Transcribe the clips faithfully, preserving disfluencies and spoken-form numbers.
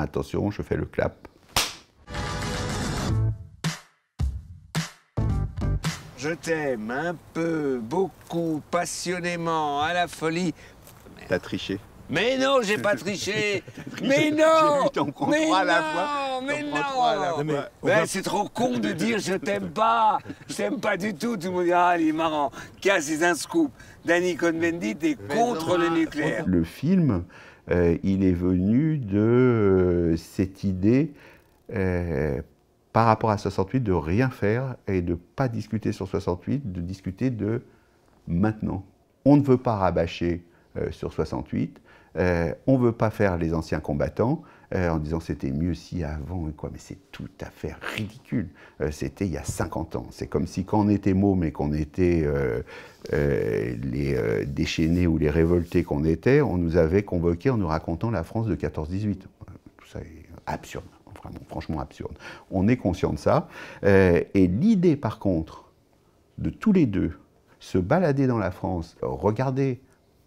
Attention, je fais le clap. Je t'aime un peu, beaucoup, passionnément, à la folie. T'as triché. Mais non, j'ai pas triché. Mais non. T'en prends trois à la fois. Mais non. Mais c'est trop con de dire je t'aime pas. Je t'aime pas du tout. Tout le monde dit ah, il est marrant. Cass is un scoop. Danny Cohn-Bendit est contre le nucléaire. Le film, euh, il est venu de euh, cette idée euh, par rapport à soixante-huit de rien faire et de pas discuter sur soixante-huit, de discuter de maintenant. On ne veut pas rabâcher euh, sur soixante-huit. Euh, on ne veut pas faire les anciens combattants euh, en disant c'était mieux si avant et quoi, mais c'est tout à fait ridicule. Euh, c'était il y a cinquante ans. C'est comme si quand on était môme et qu'on était euh, euh, les euh, déchaînés ou les révoltés qu'on était, on nous avait convoqués en nous racontant la France de quatorze dix-huit. Tout ça est absurde, vraiment, franchement absurde. On est conscient de ça. Euh, et l'idée par contre de tous les deux se balader dans la France, regarder,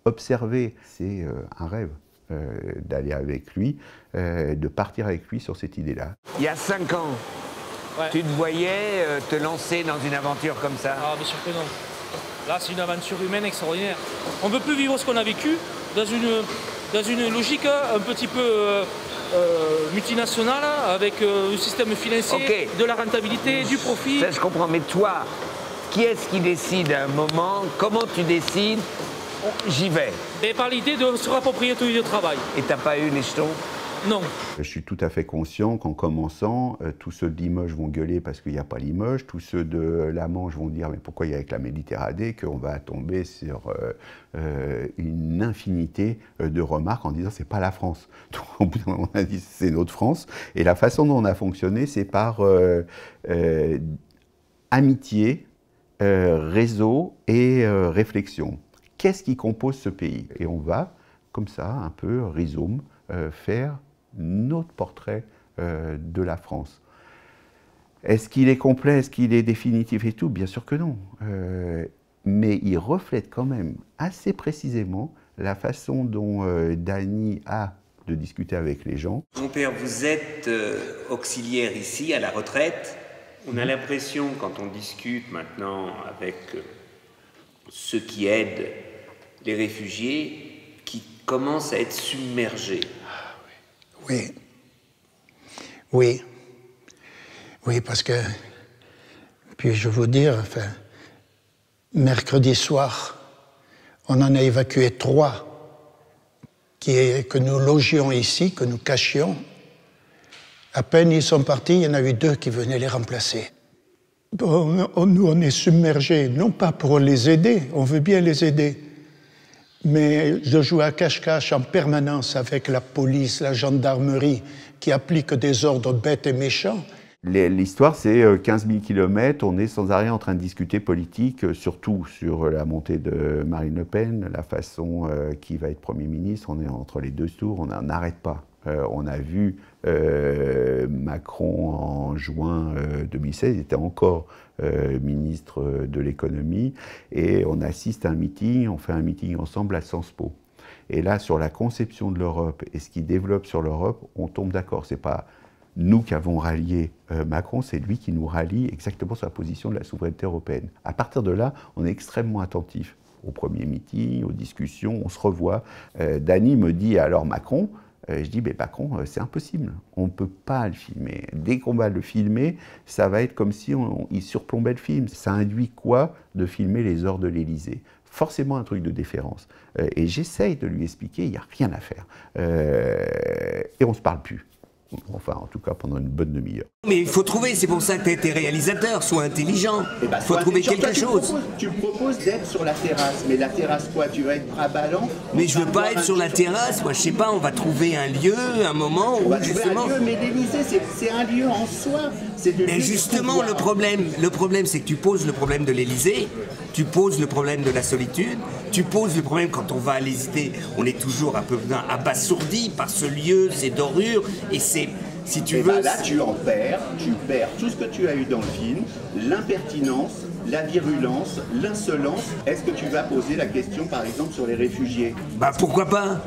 observer, c'est euh, un rêve euh, d'aller avec lui, euh, de partir avec lui sur cette idée-là. Il y a cinq ans, ouais. Tu te voyais euh, te lancer dans une aventure comme ça? Ah, bien sûr que non. Là, c'est une aventure humaine extraordinaire. On ne peut plus vivre ce qu'on a vécu dans une, dans une logique un petit peu euh, euh, multinationale, avec euh, un système financier, okay. De la rentabilité, du profit. Ça, je comprends, mais toi, qui est-ce qui décide à un moment? Comment tu décides? J'y vais. Et par l'idée de se rapproprier tout le travail. Et t'as pas eu les jetons? Non. Je suis tout à fait conscient qu'en commençant, euh, tous ceux de Limoges vont gueuler parce qu'il n'y a pas Limoges, tous ceux de la Manche vont dire mais pourquoi il y a avec la Méditerranée, qu'on va tomber sur euh, euh, une infinité de remarques en disant c'est pas la France. Donc au bout d'un moment on a dit c'est notre France. Et la façon dont on a fonctionné, c'est par euh, euh, amitié, euh, réseau et euh, réflexion. Qu'est-ce qui compose ce pays? Et on va, comme ça, un peu rhizome, euh, faire notre portrait euh, de la France. Est-ce qu'il est complet? Est-ce qu'il est définitif et tout? Bien sûr que non. Euh, mais il reflète quand même assez précisément la façon dont euh, Danny a de discuter avec les gens. Mon père, vous êtes euh, auxiliaire ici, à la retraite. On a l'impression, quand on discute maintenant avec euh, ceux qui aident les réfugiés, qui commencent à être submergés. Oui. Oui. Oui, parce que... Puis je vous dire, enfin, mercredi soir, on en a évacué trois qui est, que nous logions ici, que nous cachions. À peine ils sont partis, il y en a eu deux qui venaient les remplacer. Bon, on, nous, on est submergés, non pas pour les aider, on veut bien les aider, mais de jouer à cache-cache en permanence avec la police, la gendarmerie, qui applique des ordres bêtes et méchants. L'histoire, c'est quinze mille kilomètres, on est sans arrêt en train de discuter politique, surtout sur la montée de Marine Le Pen, la façon euh, qui va être Premier ministre, on est entre les deux tours, on n'arrête pas. Euh, on a vu euh, Macron en juin euh, deux mille seize, il était encore euh, ministre de l'économie, et on assiste à un meeting, on fait un meeting ensemble à Senspo. Et là, sur la conception de l'Europe et ce qu'il développe sur l'Europe, on tombe d'accord. C'est pas nous qui avons rallié euh, Macron, c'est lui qui nous rallie exactement sur la position de la souveraineté européenne. À partir de là, on est extrêmement attentif au premier meeting, aux discussions, on se revoit. Euh, Danny me dit alors Macron. Je dis, mais Macron, c'est impossible, on ne peut pas le filmer. Dès qu'on va le filmer, ça va être comme si on, on, il surplombait le film. Ça induit quoi de filmer les heures de l'Elysée? Forcément un truc de déférence. Euh, et j'essaye de lui expliquer, il n'y a rien à faire. Euh, et on ne se parle plus. Enfin, en tout cas, pendant une bonne demi-heure. Mais il faut trouver, c'est pour ça que tu as été réalisateur, sois intelligent. Il bah, faut trouver quelque toi, tu chose. Proposes, tu me proposes d'être sur la terrasse, mais la terrasse quoi? Tu vas être bras ballants? Mais je veux pas être sur la terrasse, moi je sais pas, on va trouver un lieu, un moment on où va justement... Un lieu, mais l'Elysée, c'est un lieu en soi. De mais justement, le problème, le problème c'est que tu poses le problème de l'Elysée, tu poses le problème de la solitude, tu poses le problème quand on va à l'Elysée, on est toujours un peu abasourdi par ce lieu, ces dorures, et c'est... Si tu veux, bah là tu en perds, tu perds tout ce que tu as eu dans le film, l'impertinence, la virulence, l'insolence. Est-ce que tu vas poser la question par exemple sur les réfugiés? Bah pourquoi pas?